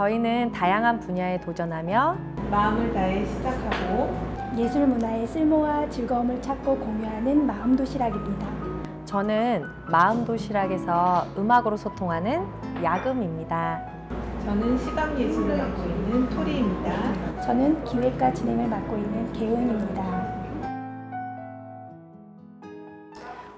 저희는 다양한 분야에 도전하며 마음을 다해 시작하고 예술 문화의 쓸모와 즐거움을 찾고 공유하는 마음도시락입니다. 저는 마음도시락에서 음악으로 소통하는 야금입니다. 저는 시각예술을 맡고 있는 토리입니다. 저는 기획과 진행을 맡고 있는 개은입니다.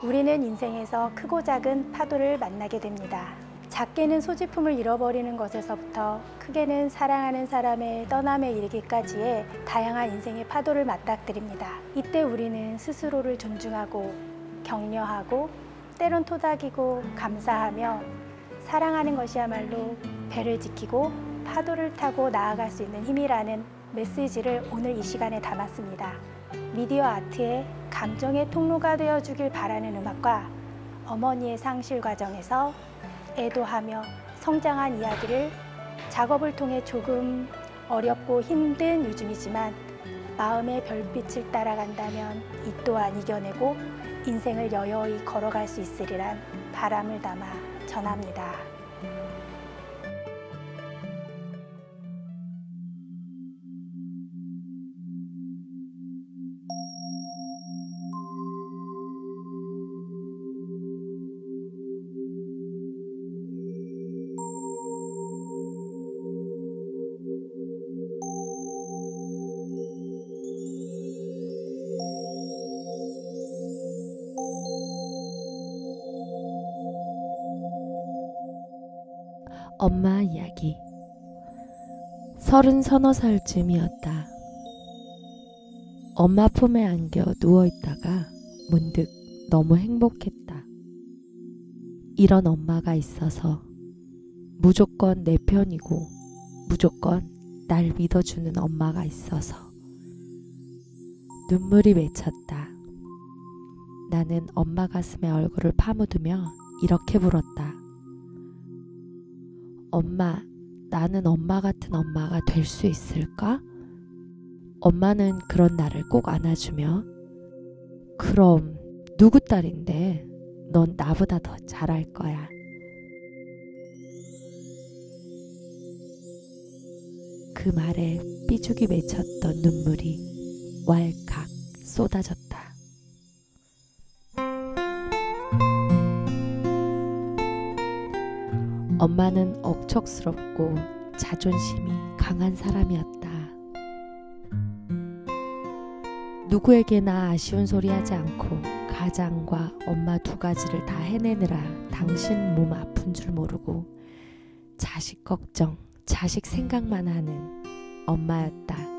우리는 인생에서 크고 작은 파도를 만나게 됩니다. 작게는 소지품을 잃어버리는 것에서부터 크게는 사랑하는 사람의 떠남에 이르기까지의 다양한 인생의 파도를 맞닥뜨립니다. 이때 우리는 스스로를 존중하고 격려하고 때론 토닥이고 감사하며 사랑하는 것이야말로 배를 지키고 파도를 타고 나아갈 수 있는 힘이라는 메시지를 오늘 이 시간에 담았습니다. 미디어 아트의 감정의 통로가 되어주길 바라는 음악과 어머니의 상실 과정에서 애도하며 성장한 이야기를 작업을 통해 조금 어렵고 힘든 요즘이지만 마음의 별빛을 따라간다면 이 또한 이겨내고 인생을 여여이 걸어갈 수 있으리란 바람을 담아 전합니다. 엄마 이야기. 30~31살쯤이었다. 엄마 품에 안겨 누워있다가 문득 너무 행복했다. 이런 엄마가 있어서, 무조건 내 편이고 무조건 날 믿어주는 엄마가 있어서 눈물이 맺혔다. 나는 엄마 가슴에 얼굴을 파묻으며 이렇게 불었다. 엄마, 나는 엄마 같은 엄마가 될 수 있을까? 엄마는 그런 나를 꼭 안아주며, 그럼 누구 딸인데 넌 나보다 더 잘할 거야. 그 말에 삐죽이 맺혔던 눈물이 왈칵 쏟아졌다. 엄마는 억척스럽고 자존심이 강한 사람이었다. 누구에게나 아쉬운 소리 하지 않고 가장과 엄마 두 가지를 다 해내느라 당신 몸 아픈 줄 모르고 자식 걱정, 자식 생각만 하는 엄마였다.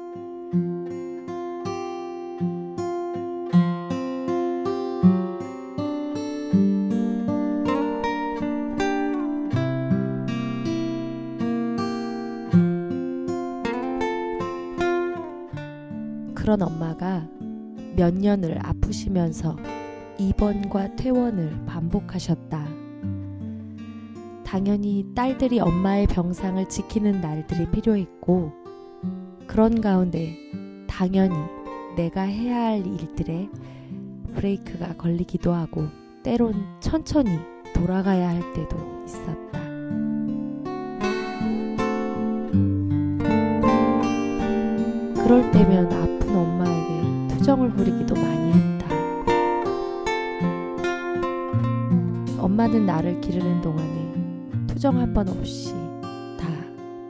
그런 엄마가 몇 년을 아프시면서 입원과 퇴원을 반복하셨다. 당연히 딸들이 엄마의 병상을 지키는 날들이 필요했고, 그런 가운데 당연히 내가 해야 할 일들에 브레이크가 걸리기도 하고 때론 천천히 돌아가야 할 때도 있었다. 그럴 때면 아픈 엄마에게 투정을 부리기도 많이 했다. 엄마는 나를 기르는 동안에 투정 한 번 없이 다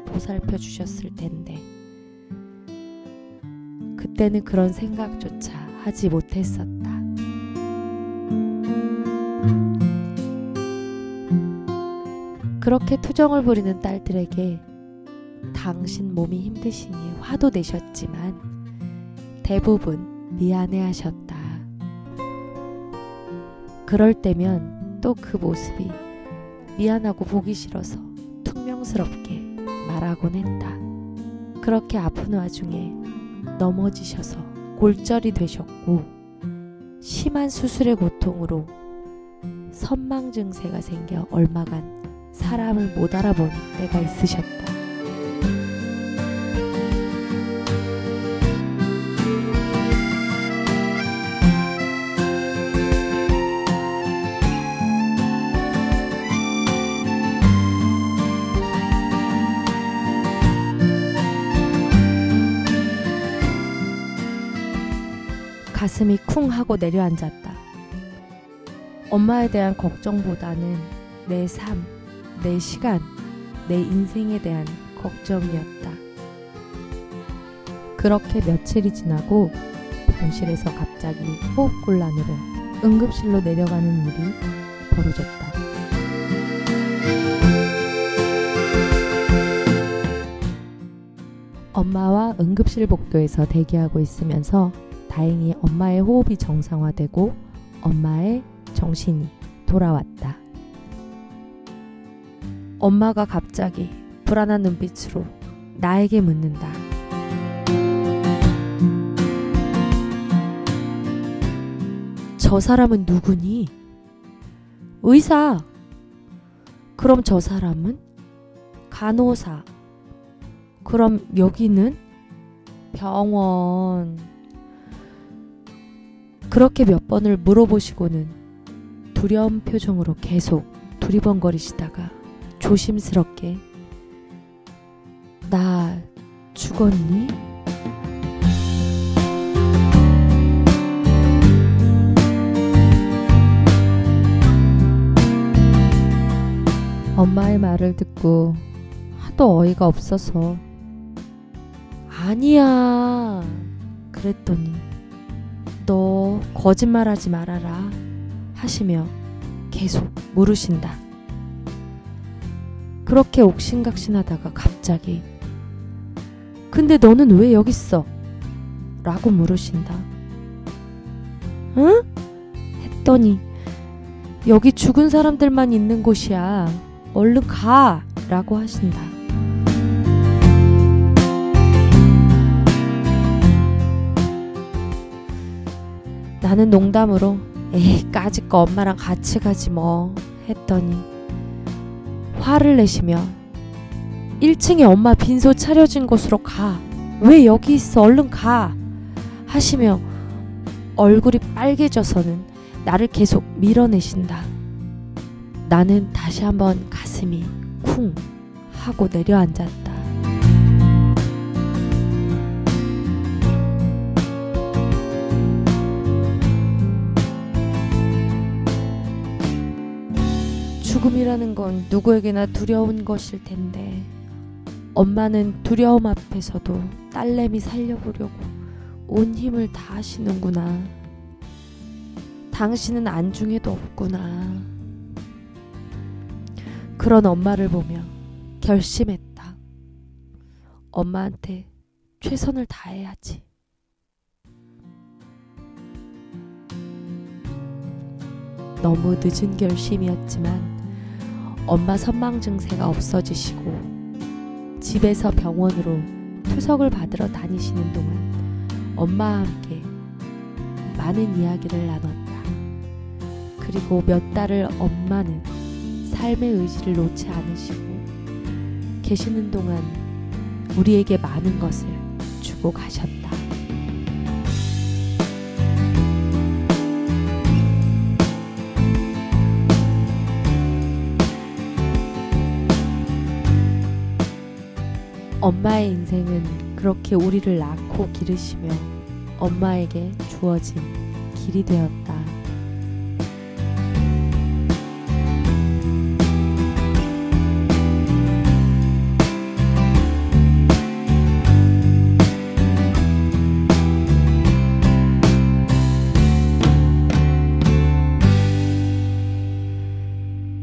보살펴 주셨을 텐데 그때는 그런 생각조차 하지 못했었다. 그렇게 투정을 부리는 딸들에게 당신 몸이 힘드시니 화도 내셨지만 대부분 미안해하셨다. 그럴 때면 또 그 모습이 미안하고 보기 싫어서 퉁명스럽게 말하곤 했다. 그렇게 아픈 와중에 넘어지셔서 골절이 되셨고 심한 수술의 고통으로 선망 증세가 생겨 얼마간 사람을 못 알아본 때가 있으셨다. 가슴이 쿵 하고 내려앉았다. 엄마에 대한 걱정보다는 내 삶, 내 시간, 내 인생에 대한 걱정이었다. 그렇게 며칠이 지나고 병실에서 갑자기 호흡곤란으로 응급실로 내려가는 일이 벌어졌다. 엄마와 응급실 복도에서 대기하고 있으면서 다행히 엄마의 호흡이 정상화되고 엄마의 정신이 돌아왔다. 엄마가 갑자기 불안한 눈빛으로 나에게 묻는다. 저 사람은 누구니? 의사! 그럼 저 사람은? 간호사! 그럼 여기는? 병원. 그렇게 몇 번을 물어보시고는 두려운 표정으로 계속 두리번거리시다가 조심스럽게 나 죽었니? 엄마의 말을 듣고 하도 어이가 없어서 아니야 그랬더니 너 거짓말하지 말아라 하시며 계속 물으신다. 그렇게 옥신각신하다가 갑자기 근데 너는 왜 여기 있어? 라고 물으신다. 응? 했더니 여기 죽은 사람들만 있는 곳이야. 얼른 가! 라고 하신다. 나는 농담으로 에이 까짓거 엄마랑 같이 가지 뭐 했더니 화를 내시며 1층에 엄마 빈소 차려진 곳으로 가. 왜 여기 있어? 얼른 가! 하시며 얼굴이 빨개져서는 나를 계속 밀어내신다. 나는 다시 한번 가슴이 쿵 하고 내려앉았다. 죽음이라는 건 누구에게나 두려운 것일 텐데 엄마는 두려움 앞에서도 딸내미 살려보려고 온 힘을 다하시는구나. 당신은 안중에도 없구나. 그런 엄마를 보며 결심했다. 엄마한테 최선을 다해야지. 너무 늦은 결심이었지만 엄마 선망 증세가 없어지시고 집에서 병원으로 투석을 받으러 다니시는 동안 엄마와 함께 많은 이야기를 나눴다. 그리고 몇 달을 엄마는 삶의 의지를 놓지 않으시고 계시는 동안 우리에게 많은 것을 주고 가셨다. 엄마의 인생은 그렇게 우리를 낳고 기르시며 엄마에게 주어진 길이 되었다.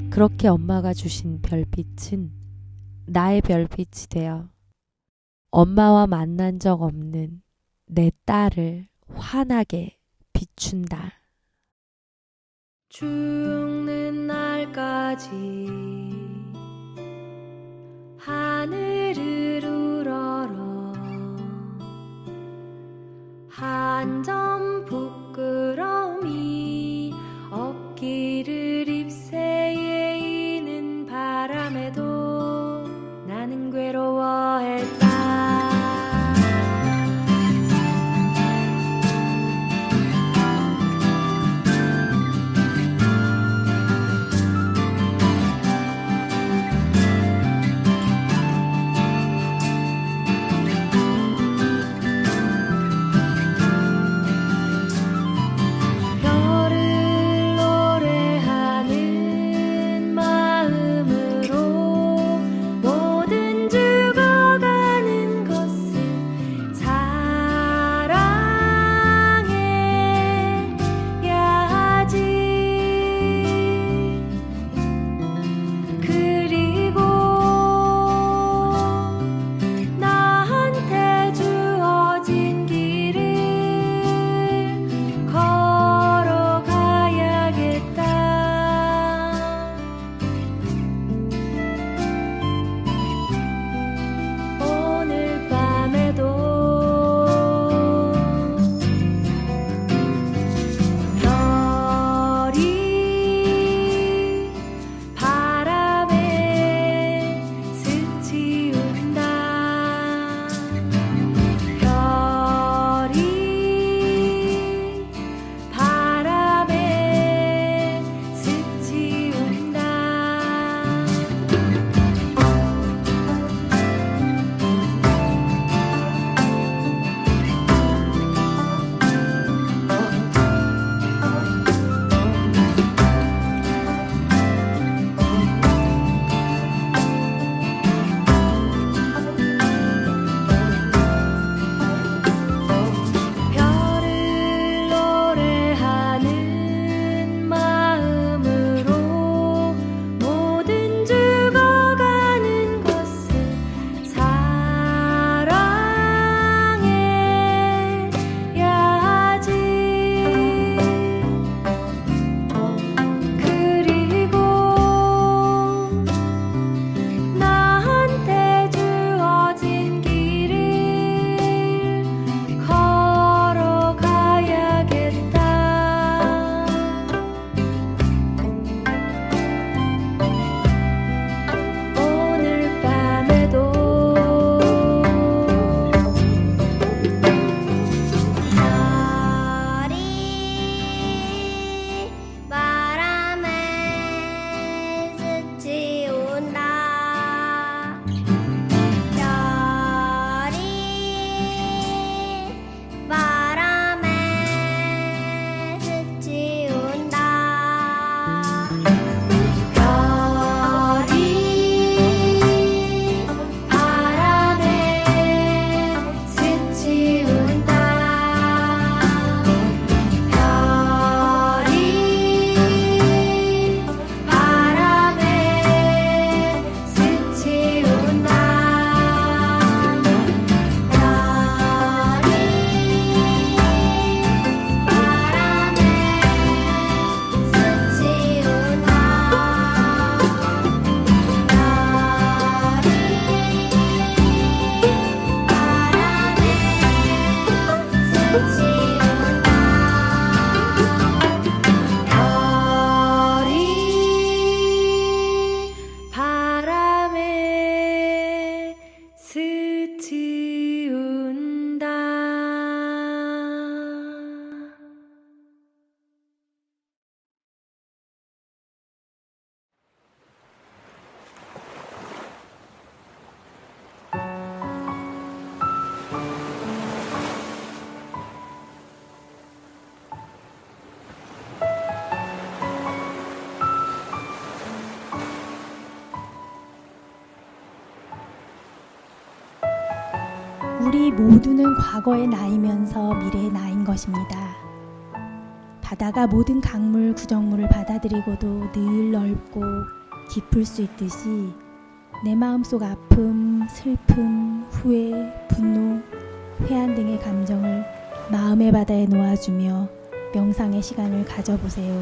그렇게 엄마가 주신 별빛은 나의 별빛이 되어 엄마와 만난 적 없는 내 딸을 환하게 비춘다. 죽는 날까지 하늘을 우러러 한 점 부끄러움이 없기를 잎새에 이는 바람에도 나는 괴로워했다. 우리 모두는 과거의 나이면서 미래의 나인 것입니다. 바다가 모든 강물, 구정물을 받아들이고도 늘 넓고 깊을 수 있듯이 내 마음속 아픔, 슬픔, 후회, 분노, 회한 등의 감정을 마음의 바다에 놓아주며 명상의 시간을 가져보세요.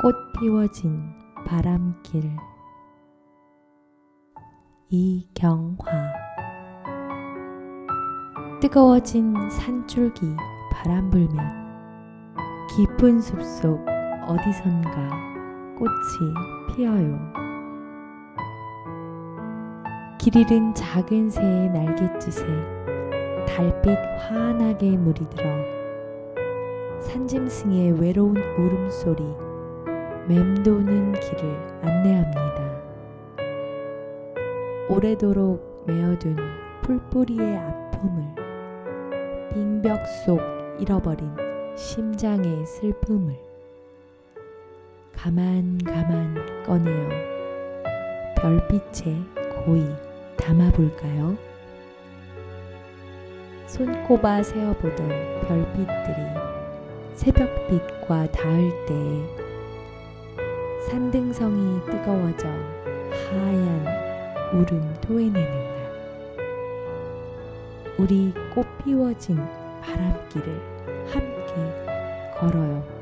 꽃 피워진 바람길. 이경화. 뜨거워진 산줄기 바람 불면 깊은 숲속 어디선가 꽃이 피어요. 길 잃은 작은 새의 날갯짓에 달빛 환하게 물이 들어 산짐승의 외로운 울음소리 맴도는 길을 안내합니다. 오래도록 메어둔 풀뿌리의 아픔을, 빙벽 속 잃어버린 심장의 슬픔을 가만 꺼내어 별빛에 고이 담아볼까요? 손꼽아 세어보던 별빛들이 새벽빛과 닿을 때에 산등성이 뜨거워져 하얀 울음 토해내는 날, 우리 꽃 피워진 바람길을 함께 걸어요.